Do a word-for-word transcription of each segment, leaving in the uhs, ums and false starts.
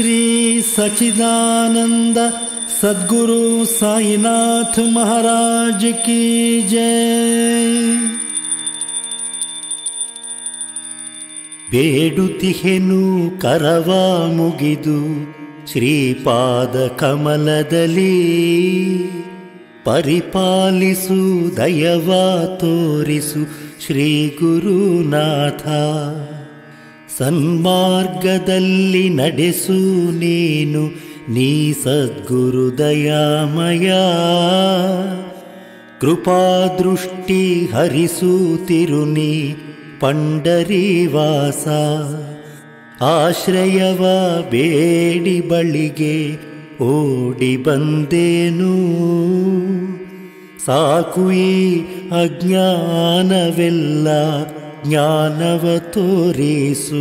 श्री सचिदानंद सद्गुरु साईनाथ महाराज की जय। बेडुतिहेनु करव मुगिदु श्रीपाद कमलदली परिपालिसु दयव तोरिसु श्री गुरुनाथ सन्मार्गदल्ली नडेसु नीनु नी सद्गुरु दयामय कृपा दृष्टि हरिसु तिरुनी पंडरीवास आश्रयव बेडि बलिगे ओडि बंदेनु साकुई अज्ञानवेल्ला ज्ञानव तोरिसु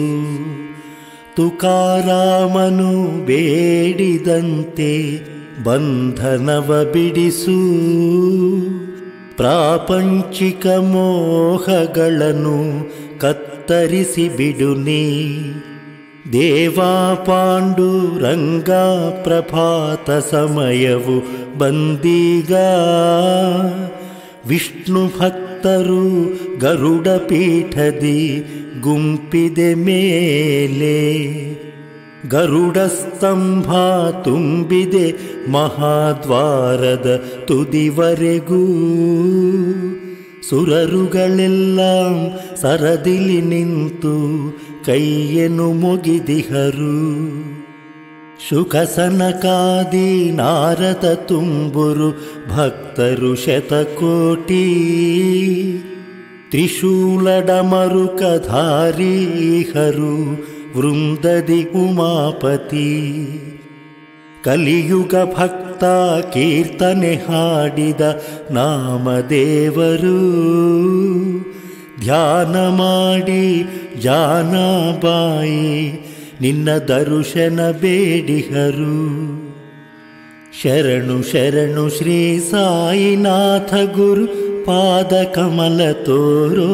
तुकारामनु बेडिदंते बंधनव बिडिसु प्रापंचिक मोहगळनु कत्तरिसि बिडु नी देवा पांडु रंगा प्रभात समयवु बंदीग विष्णु भक्तरु गरुड पीठदि गुंपिदे मेले गरुड स्तंभ ತುಂಬಿದೆ ಮಹಾದ್ವಾರದ ತುದಿವರೆಗೂ ಸುರರುಗಳೆಲ್ಲ ಸರದಿಲಿ ನಿಂತು ಕೈಯನ್ನು ಮುಗಿದಿಹರು ಶುಕಸನಕಾದಿ ನಾರದ ತುಂಬುರು ಭಕ್ತರು ಶತಕೋಟಿ ತ್ರಿಶೂಲಡಮರುಕಧಾರಿ ಹರು वृंददि उमापति कलियुग भक्त कीर्तने हाडिद नामदेवरू ध्यान माडि जान बाई निन्न दर्शन बेडिहरु शरणु शरणु श्री साईनाथ गुरु पाद कमल तोरो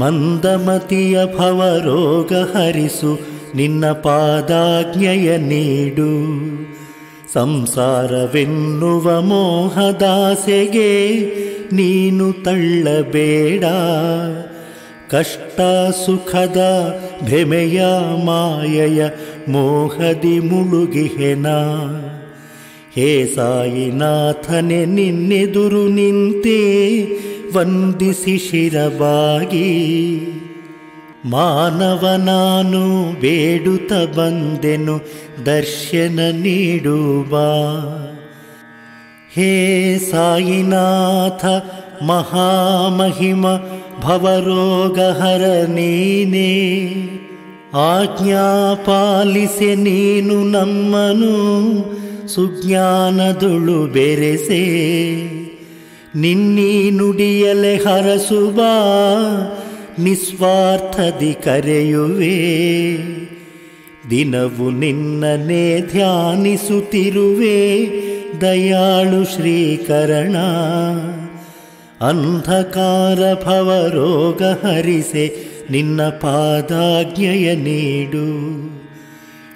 ಮಂದಮತಿಯ ಭವರೋಗ ಹರಿಸು ನಿನ್ನ ಪಾದಾಜ್ಞೆಯ ನೀಡು ಸಂಸಾರವೆನ್ನುವ ಮೋಹದಾಸೆಗೆ ನೀನು ತಳ್ಳಬೇಡ ಕಷ್ಟ ಸುಖದ ಭ್ರಮೆಯ ಮಾಯೆಯ ಮೋಹದಿ ಮುಳುಗಿಹೆನ ಹೇ ಸಾಯಿನಾಥನೆ ನಿನ್ನೆದುರು ನಿಂತೆ ವಂದಿಸಿ ಶಿರಬಾಗಿ ಮಾನವ ನಾನು ಬೇಡುತ್ತ ಬಂದೆನು ದರ್ಶನ ನೀಡುವ ಹೇ ಸಾಯಿನಾಥ ಮಹಾಮಹಿಮ ಭವರೋಗಹರ ನೀನೇ ಆಜ್ಞಾ ಪಾಲಿಸೆ ನೀನು ನಮ್ಮನು ಸುಜ್ಞಾನದುಳು ಬೆರೆಸೆ ನಿನ್ನಿ ನುಡಿಯಲೆ ಹರಸುವ ನಿಸ್ವಾರ್ಥದಿ ಕರೆಯುವೆ ದಿನವು ನಿನ್ನನೆ ಧ್ಯಾನಿಸುತ್ತಿರುವೆ ದಯಾಳು ಶ್ರೀಕರಣ ಅಂಧಕಾರ ಭವರೋಗ ಹರಿಸೆ ನಿನ್ನ ಪಾದಾಜ್ಞೆಯ ನೀಡು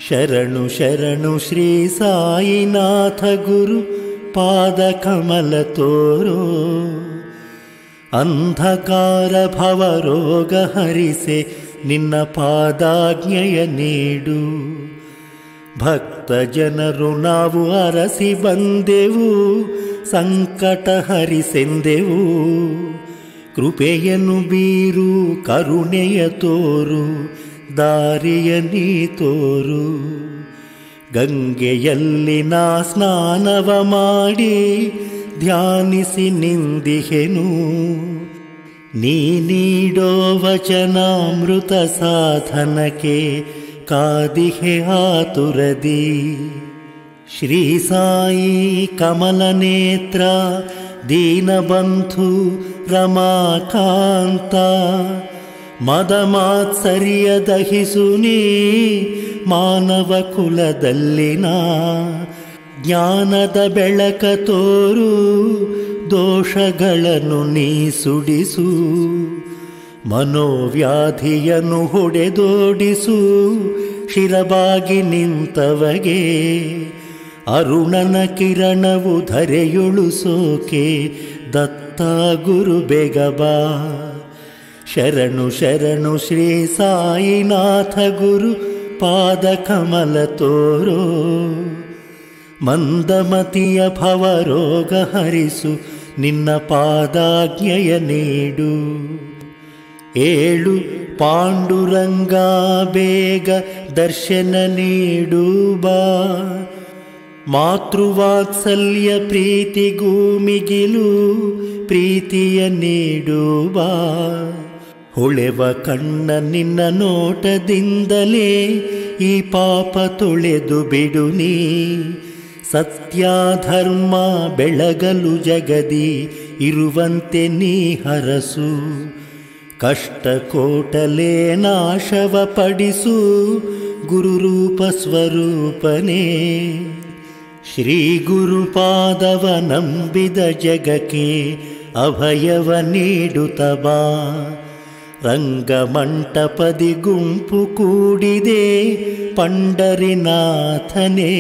ಶರಣು ಶರಣು ಶ್ರೀ ಸಾಯಿನಾಥ ಗುರು पाद कमल तोरो अंधकार भवरोग हरिसे निन्न पादाज्ञेय नीडु भक्त जनरु नावु अरसी बंदेवु संकट हरिसेंदेवु कृपेयनु बीरु करुणेय तोरु दारिय नी तोरु ಗಂಗೆಯಲ್ಲಿನ ಸ್ನಾನವ ಮಾಡಿ ಧ್ಯಾನಿಸಿ ನಿಂದಿಹೆನು ನೀ ನೀಡೋ ವಚನಾಮೃತ ಸಾಧನಕ್ಕೆ ಕಾದಿಹೆ ಆತುರದಿ ಶ್ರೀ ಸಾಯಿ ಕಮಲನೇತ್ರ ದೀನಬಂಧು ರಮಾಕಾಂತ ಮದಮಾತ್ಸರ್ಯ ದಹಿಸು ನೀ ಮಾನವ ಕುಲದಲ್ಲಿನ ಜ್ಞಾನದ ಬೆಳಕ ತೋರು ದೋಷಗಳನ್ನು ನೀ ಸುಡಿಸು ಮನೋವ್ಯಾಧಿಯನ್ನು ಹೊಡೆದೋಡಿಸು ಶಿರಬಾಗಿ ನಿಂತವಗೆ ಅರುಣನ ಕಿರಣವು ಧರೆಯುಳುಸೋಕೆ ದತ್ತ ಗುರು ಬೇಗಬಾ. ಶರಣು ಶರಣು ಶ್ರೀ ಸಾಯಿನಾಥ ಗುರು ಪಾದ ಕಮಲ ತೋರೋ, ಮಂದಮತಿಯ ಭವರೋಗ ಹರಿಸು ನಿನ್ನ ಪಾದಾಜ್ಞೆಯ ನೀಡು. ಏಳು ಪಾಂಡುರಂಗ ಬೇಗ ದರ್ಶನ ನೀಡು ಬಾ, ಮಾತೃವಾತ್ಸಲ್ಯ ಪ್ರೀತಿಗೂಮಿಗಿಲು ಪ್ರೀತಿಯ ನೀಡು ಬಾ. ಹೊಳೆವ ಕಣ್ಣ ನಿನ್ನ ನೋಟದಿಂದಲೇ ಈ ಪಾಪ ತೊಳೆದು ಬಿಡು ನೀ, ಸತ್ಯ ಧರ್ಮ ಬೆಳಗಲು ಜಗದಿ ಇರುವಂತೆ ನೀ ಹರಸು. ಕಷ್ಟ ಕೋಟಲೆ ನಾಶವ ಪಡಿಸು ಗುರುರೂಪ ಸ್ವರೂಪನೇ, ಶ್ರೀ ಗುರುಪಾದವ ನಂಬಿದ ಜಗಕ್ಕೆ ಅಭಯವ ನೀಡುತ್ತ ಬಾ. ರಂಗಮಂಟಪದಿ ಗುಂಪು ಕೂಡಿದೆ ಪಂಡರಿನಾಥನೇ,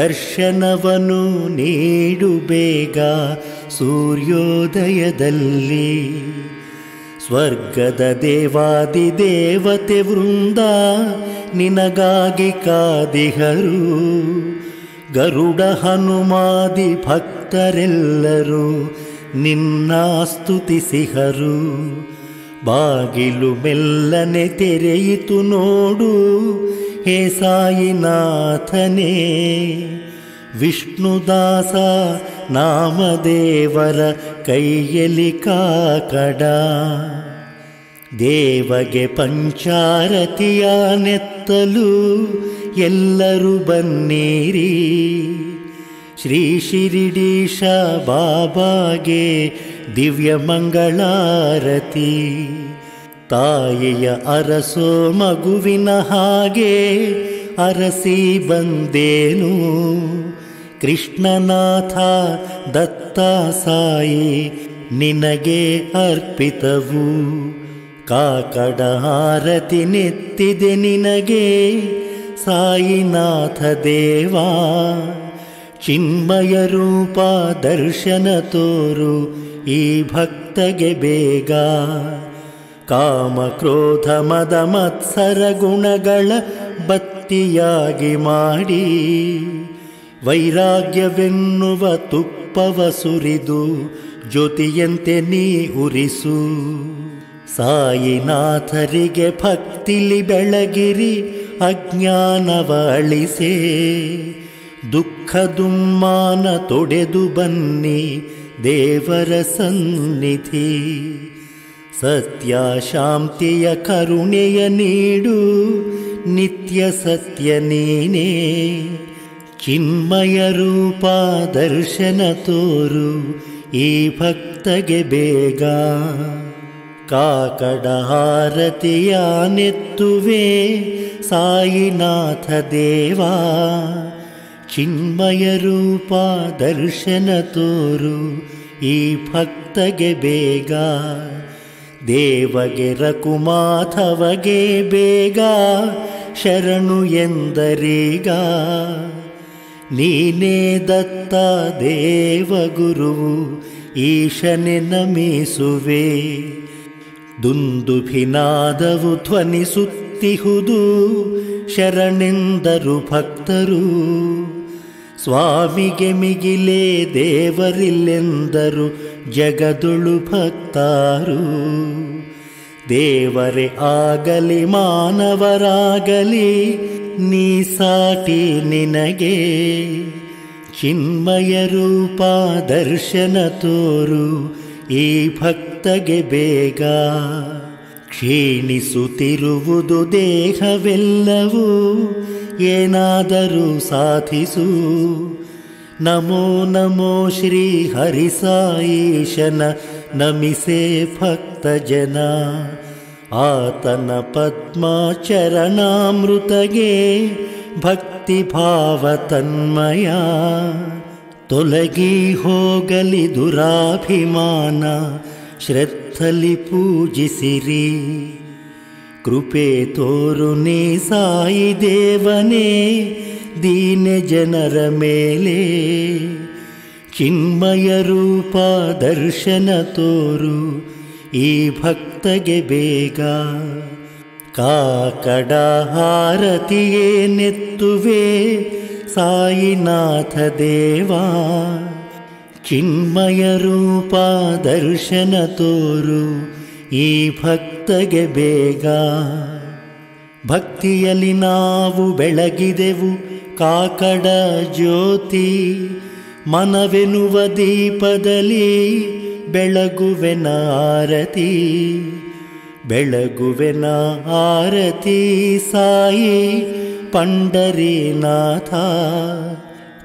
ದರ್ಶನವನು ನೀಡು ಬೇಗ ಸೂರ್ಯೋದಯದಲ್ಲಿ. ಸ್ವರ್ಗದ ದೇವಾದಿ ದೇವತೆ ವೃಂದ ನಿನಗಾಗಿ ಕಾದಿಹರು, ಗರುಡ ಹನುಮಾದಿ ಭಕ್ತರೆಲ್ಲರೂ ನಿನ್ನ ಸ್ತುತಿಸಿಹರು. ಬಾಗಿಲು ಮೆಲ್ಲನೆ ತೆರೆಯಿತು ನೋಡು ಹೇ ಸಾಯಿನಾಥನೇ, ವಿಷ್ಣುದಾಸ ನಾಮದೇವರ ಕೈಯಲ್ಲಿ ಕಾಕಡ. ದೇವಗೆ ಪಂಚಾರತಿಯ ನೆತ್ತಲು ಎಲ್ಲರೂ ಬನ್ನೀರಿ, ಶ್ರೀ ಶಿರಿಡೀಶ ಬಾಬಾಗೆ ದಿವ್ಯ ಮಂಗಳಾರತಿ. ತಾಯಿಯ ಅರಸೋ ಮಗುವಿನ ಹಾಗೆ ಅರಸಿ ಬಂದೇನು, ಕೃಷ್ಣನಾಥ ದತ್ತ ಸಾಯಿ ನಿನಗೆ ಅರ್ಪಿತವು. ಕಾಕಡ ಆರತಿ ನೆತ್ತಿದೆ ನಿನಗೆ ಸಾಯಿನಾಥ ದೇವಾ, ಚಿನ್ಮಯ ರೂಪ ದರ್ಶನ ತೋರು ಈ ಭಕ್ತಗೆ ಬೇಗ. ಕಾಮ ಕ್ರೋಧ ಮದ ಮತ್ಸರ ಗುಣಗಳ ಬತ್ತಿಯಾಗಿ ಮಾಡಿ, ವೈರಾಗ್ಯವೆನ್ನುವ ತುಪ್ಪವ ಸುರಿದು ಜ್ಯೋತಿಯಂತೆ ನೀ ಉರಿಸು. ಸಾಯಿನಾಥರಿಗೆ ಭಕ್ತಿಲಿ ಬೆಳಗಿರಿ, ಅಜ್ಞಾನವ ಅಳಿಸೆ. ದುಃಖ ದುಮ್ಮಾನ ತೊಡೆದು ಬನ್ನಿ ದೇವರ ಸನ್ನಿಧಿ, ಸತ್ಯ ಶಾಂತಿಯ ಕರುಣೆಯ ನೀಡು ನಿತ್ಯ ಸತ್ಯ ನೀನೇ. ಚಿನ್ಮಯ ರೂಪ ದರ್ಶನ ತೋರು ಈ ಭಕ್ತಗೆ ಬೇಗ. ಕಾಕಡ ಆರತಿಯ ನೆತ್ತುವೆ ಸಾಯಿನಾಥ ದೇವಾ, ಚಿನ್ಮಯ ರೂಪ ದರ್ಶನ ತೋರು ಈ ಭಕ್ತಗೆ ಬೇಗ. ದೇವಗೆ ರಕುಮಾಥವಗೆ ಬೇಗ ಶರಣು ಎಂದರೀಗ, ನೀನೇ ದತ್ತ ದೇವಗುರುವು ಈಶನೆ ನಮಿಸುವೆ. ದುಂದುಭಿನಾದವು ಧ್ವನಿಸುತ್ತಿಹುದು ಶರಣೆಂದರು ಭಕ್ತರು, ಸ್ವಾಮಿಗೆ ಮಿಗಿಲೇ ದೇವರಿಲ್ಲೆಂದರು ಜಗದೊಳು ಭಕ್ತಾರು. ದೇವರೇ ಆಗಲಿ ಮಾನವರಾಗಲಿ ನೀ ಸಾಟಿ ನಿನಗೆ, ಚಿನ್ಮಯ ರೂಪ ದರ್ಶನ ತೋರು ಈ ಭಕ್ತಗೆ ಬೇಗ. ಕ್ಷೀಣಿಸುತ್ತಿರುವುದು ದೇಹವೆಲ್ಲವೂ, ಏನಾದರೂ ಸಾಧಿಸು. ನಮೋ ನಮೋ ಶ್ರೀ ಹರಿಸಾಯೀಶನ ನಮಿಸೆ ಭಕ್ತ ಜನ, ಆತನ ಪದ್ಮಚರಣಾಮೃತಗೆ ಭಕ್ತಿ ಭಾವ ತನ್ಮಯ. ತೊಲಗಿ ಹೋಗಲಿ ದುರಾಭಿಮಾನ ಶ್ರದ್ಧಲಿ ಪೂಜಿಸಿರಿ, ಕೃಪೆ ತೋರುನಿ ಸಾಯಿ ದೇವನೇ ದೀನ ಜನರ ಮೇಲೆ ಚಿನ್ಮಯ ರೂಪ ದರ್ಶನ ತೋರು ಈ ಭಕ್ತಗೆ ಬೇಗ ಕಾಕಡ ಹಾರತಿಯೇ ನೆತ್ತುವೆ ಸಾಯಿನಾಥ ದೇವಾ ಚಿನ್ಮಯ ರೂಪ ದರ್ಶನ ತೋರು ಈ ಭಕ್ತಗೆ ಬೇಗ ಭಕ್ತಿಯಲ್ಲಿ ನಾವು ಬೆಳಗಿದೆವು ಕಾಕಡ ಜ್ಯೋತಿ ಮನವೆನ್ನುವ ದೀಪದಲ್ಲಿ ಬೆಳಗುವೆನ ಆರತಿ ಬೆಳಗುವೆನ ಆರತಿ ಸಾಯಿ ಪಂಡರಿನಾಥ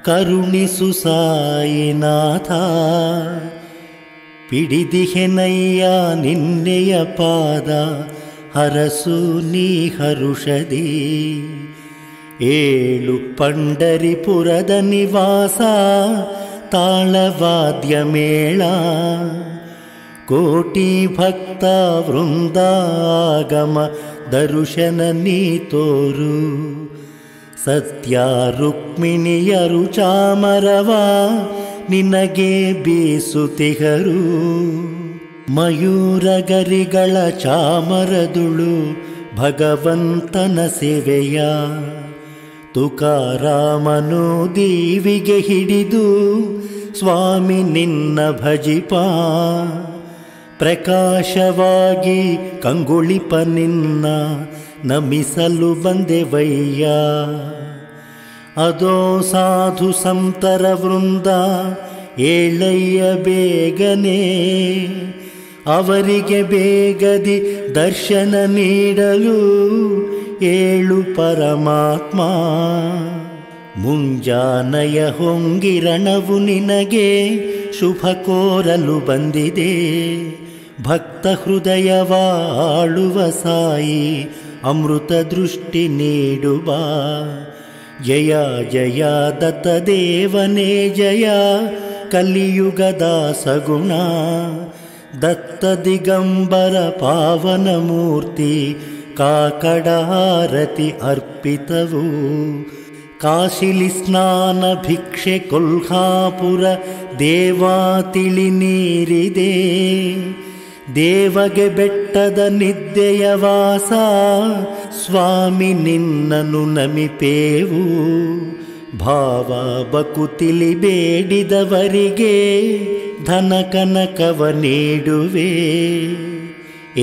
ಕರುಣಿಸು ಸಾಯಿನಾಥ पिडिदिहेनय्य निन्नेय पाद हरसु नी हरुषदी एळु पंडरिपुरद निवास ताळवाद्य मेळ कोटि भक्त वृंदागम दर्शन नी तोरु सत्य रुक्मिणिय रुचामरवा ನಿನಗೆ ಬೀಸುತಿಹರು ಮಯೂರಗರಿಗಳ ಚಾಮರದುಳು ಭಗವಂತನ ಸೇವೆಯ ತುಕಾರಾಮನು ದೇವಿಗೆ ಹಿಡಿದು ಸ್ವಾಮಿ ನಿನ್ನ ಭಜಿಪ ಪ್ರಕಾಶವಾಗಿ ಕಂಗುಳಿಪ ನಿನ್ನ ನಮಿಸಲು ಬಂದೆವಯ್ಯ ಅದೋ ಸಾಧು ಸಂತರ ವೃಂದ ಏಳಯ್ಯ ಬೇಗನೆ ಅವರಿಗೆ ಬೇಗದಿ ದರ್ಶನ ನೀಡಲು ಏಳು ಪರಮಾತ್ಮ ಮುಂಜಾನೆಯ ಹೊಂಗಿರಣವು ನಿನಗೆ ಶುಭ ಕೋರಲು ಬಂದಿದೆ ಭಕ್ತ ಹೃದಯವ ಆಳುವ ಸಾಯಿ ಅಮೃತ ದೃಷ್ಟಿ ನೀಡುವ ಜಯ ಜಯ ದತ್ತ ದೇವನೇ ಜಯ ಕಲಿಯುಗದ ಸಗುಣ ದತ್ತ ದಿಗಂಬರ ಪಾವನ ಮೂರ್ತಿ ಕಾಕಡಾರತಿ ಅರ್ಪಿತವು ಕಾಶಿಲಿ ಸ್ನಾನ ಭಿಕ್ಷೆ ಕೊಲ್ಹಾಪುರ ದೇವಾ ತಿಳಿ ನೀರಿದೆ ದೇವಗೆ ಬೆಟ್ಟದ ನಿದ್ದೆಯ ವಾಸ ಸ್ವಾಮಿ ನಿನ್ನನು ನಮಿಪೇವು ಭಾವ ಬಕುತಿಲಿ ಬೇಡಿದವರಿಗೆ ಧನ ಕನಕವ ನೀಡುವೆ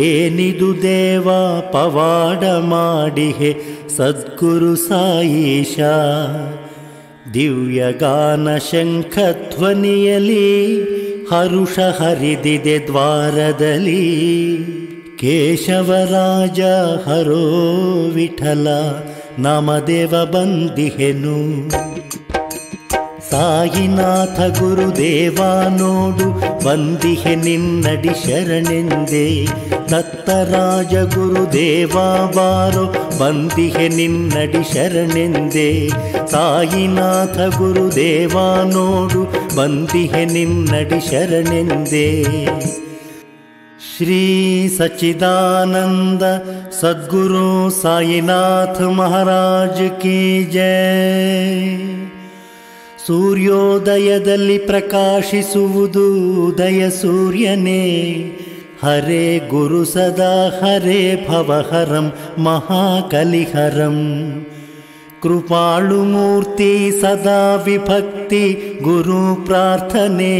ಏನಿದು ದೇವ ಪವಾಡ ಮಾಡಿಹೆ ಸದ್ಗುರು ಸಾಯೀಶ ದಿವ್ಯ ಗಾನ ಶಂಖ ಧ್ವನಿಯಲಿ ಹರುಷ ಹರಿದಿದೆ ದ್ವಾರದಲ್ಲಿ ಕೇಶವರಾಜ ಹರೋ ವಿಠಲ ನಾಮದೇವ ಬಂದಿಹೆನು ಸಾಯಿನಾಥ ಗುರುದೇವ ನೋಡು ಬಂದಿಹೆ ನಿನ್ನಡಿ ಶರಣೆಂದೆ ದತ್ತರಾಜ ಗುರುದೇವ ಬಾರೋ ಬಂದಿಹೆ ನಿನ್ನಡಿ ಶರಣೆಂದೆ ಸಾಯಿನಾಥ ಗುರುದೇವ ನೋಡು ಬಂದಿಹೆ ನಿನ್ನಡಿ ಶರಣೆಂದೆ ಶ್ರೀ ಸಚ್ಚಿದಾನಂದ ಸದ್ಗುರು ಸಾಯಿನಾಥ ಮಹಾರಾಜ ಕಿ ಜಯ ಸೂರ್ಯೋದಯದಲ್ಲಿ ಪ್ರಕಾಶಿಸುವುದು ಉದಯ ಸೂರ್ಯನೇ ಹರೇ ಗುರು ಸದಾ ಹರೇ ಭವಹರಂ ಮಹಾಕಲಿಹರಂ ಕೃಪಾಳು ಮೂರ್ತಿ ಸದಾ ವಿಭಕ್ತಿ ಗುರು ಪ್ರಾರ್ಥನೆ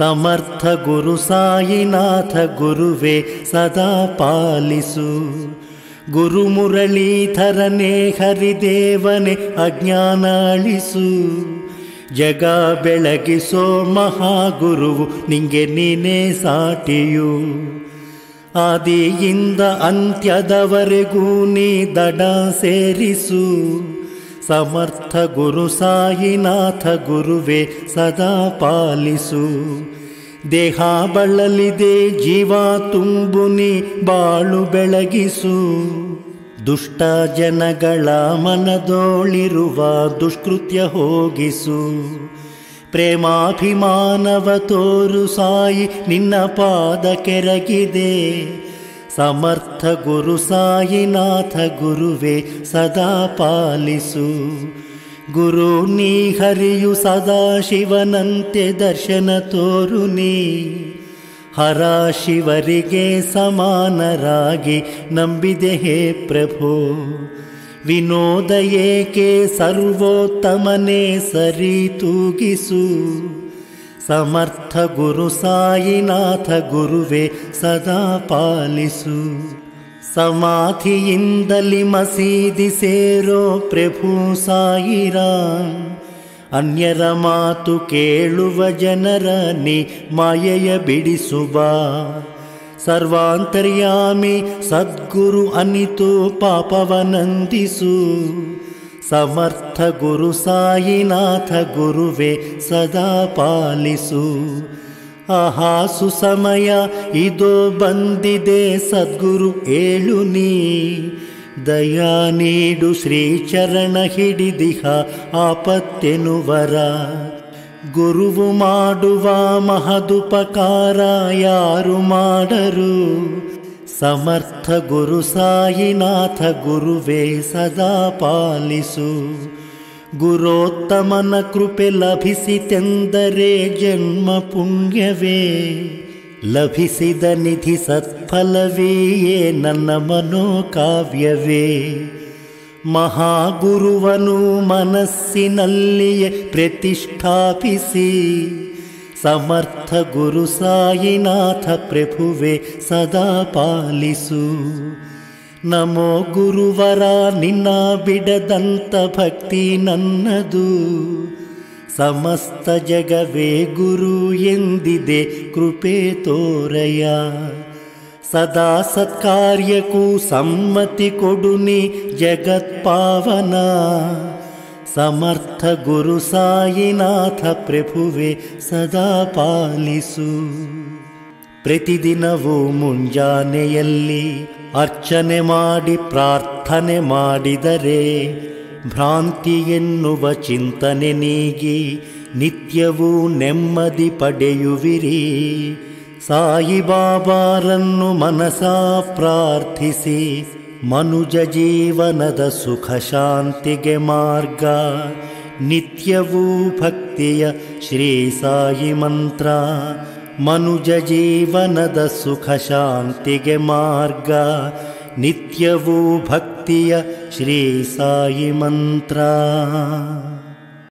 ಸಮರ್ಥ ಗುರು ಸಾಯಿನಾಥ ಗುರುವೇ ಸದಾ ಪಾಲಿಸು ಗುರು ಮುರಳೀಧರನೇ ಹರಿದೇವನೇ ಅಜ್ಞಾನ ಅಳಿಸು ಜಗ ಬೆಳಗಿಸೋ ಮಹಾಗುರುವು ನಿಂಗೆ ನೀನೇ ಸಾಟಿಯು ಆದಿಯಿಂದ ಅಂತ್ಯದವರೆಗೂ ನೀ ದಡ ಸೇರಿಸು ಸಮರ್ಥ ಗುರು ಸಾಯಿನಾಥ ಗುರುವೇ ಸದಾ ಪಾಲಿಸು ದೇಹ ಬಳಲಿದೆ ಜೀವ ತುಂಬುನಿ ಬಾಳು ಬೆಳಗಿಸು ದುಷ್ಟ ಜನಗಳ ಮನದೋಳಿರುವ ದುಷ್ಕೃತ್ಯ ಹೋಗಿಸು ಪ್ರೇಮಾಭಿಮಾನವ ತೋರು ಸಾಯಿ ನಿನ್ನ ಪಾದ ಕೆರಗಿದೆ समर्थ गुरु साईनाथ गुरुवे सदा पालिसु गुरु नी हरियु सदा शिवनंते दर्शन तोरु नी हर शिवरिगे समानरागि नंबिदे हे प्रभो विनोद एके सर्वोत्तमने सरी तूगिसु समर्थ गुरु साईनाथ गुरुवे सदा पालिसु समाधियिंदलि मसीदि सेरो प्रभु साईराम अन्यर मातु केळुव जनर नी मायेय बिडिसु बा सर्वांतर्यामी सद्गुरु अनितु पापवनंदिसु समर्थ गुरु साईनाथ गुरुवे सदा पालिसु आहासु समय इदो बंदिदे सद्गुरु एलुनी दया नीडु श्री चरण हिडिदिह आपत्तेनुवर गुरुवु माडुव महदुपकार यारु माडरु समर्थ गुरु साईनाथ गुरुवे सदा पालिसु गुरोत्तमन कृपे लभिसितेंदरे जन्म पुण्यवे लभिसिद निधि सत्फलवे ये नन्न मनोकाव्यवे महागुरुवनु मनस्सिनल्लिये प्रतिष्ठापिसि समर्थ गुरु साईनाथ प्रभुवे सदा पालिसु नमो गुरुवर निन्न बिडदंत भक्ति नन्नदु समस्त जगवे गुरु एंदिदे कृपे तोरय सदा सत्कार्यकू सम्मति कोडुनी जगत्पावन समर्थ गुरु साईनाथ प्रभुवे सदा पालिसु प्रतिदिनवू ಮುಂಜಾನೆಯಲ್ಲಿ ಅರ್ಚನೆ ಮಾಡಿ ಪ್ರಾರ್ಥನೆ ಮಾಡಿದರೆ ಭ್ರಾಂತಿ ಎನ್ನುವ ಚಿಂತನೆ ನೀಗಿ ನಿತ್ಯವೂ ನೆಮ್ಮದಿ ಪಡೆಯುವಿರಿ ಸಾಯಿ ಬಾಬಾರನ್ನು ಮನಸಾ ಪ್ರಾರ್ಥಿಸಿ मनुज जीवनद सुख शांतिगे मार्ग नित्यवू भक्तिय श्री साई मंत्र मनुज जीवनद सुख शांतिगे मार्ग नित्यवू भक्तिय श्री साई मंत्र।